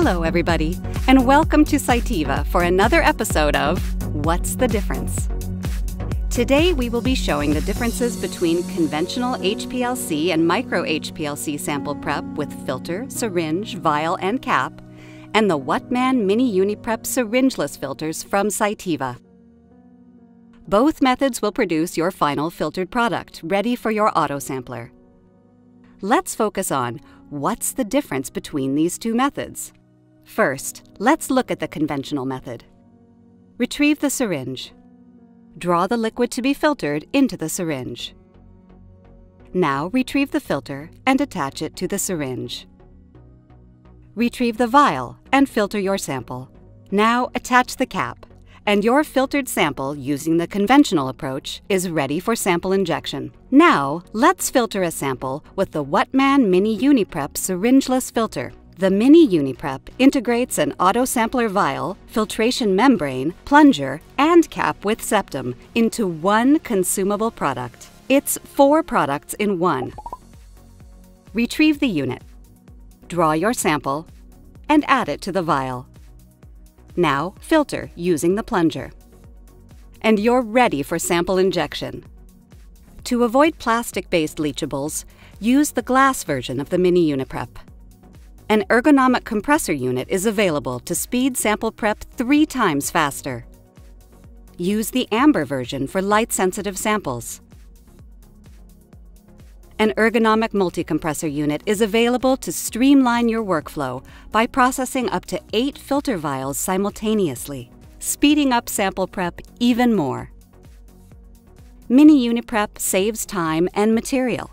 Hello, everybody, and welcome to Cytiva for another episode of What's the Difference? Today, we will be showing the differences between conventional HPLC and micro HPLC sample prep with filter, syringe, vial, and cap, and the Whatman Mini-Uniprep syringeless filters from Cytiva. Both methods will produce your final filtered product, ready for your autosampler. Let's focus on what's the difference between these two methods. First, let's look at the conventional method. Retrieve the syringe. Draw the liquid to be filtered into the syringe. Now retrieve the filter and attach it to the syringe. Retrieve the vial and filter your sample. Now attach the cap, and your filtered sample using the conventional approach is ready for sample injection. Now, let's filter a sample with the Whatman Mini-Uniprep syringeless filter. The Mini-Uniprep integrates an autosampler vial, filtration membrane, plunger, and cap with septum into one consumable product. It's four products in one. Retrieve the unit, draw your sample, and add it to the vial. Now filter using the plunger. And you're ready for sample injection. To avoid plastic-based leachables, use the glass version of the Mini-Uniprep. An ergonomic compressor unit is available to speed sample prep 3 times faster. Use the amber version for light-sensitive samples. An ergonomic multi-compressor unit is available to streamline your workflow by processing up to 8 filter vials simultaneously, speeding up sample prep even more. Mini-Uniprep saves time and material.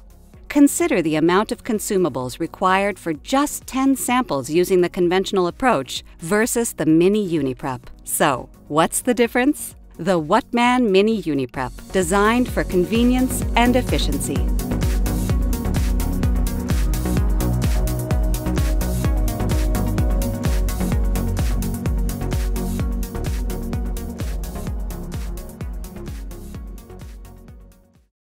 Consider the amount of consumables required for just 10 samples using the conventional approach versus the Mini-Uniprep. So, what's the difference? The Whatman Mini-Uniprep, designed for convenience and efficiency.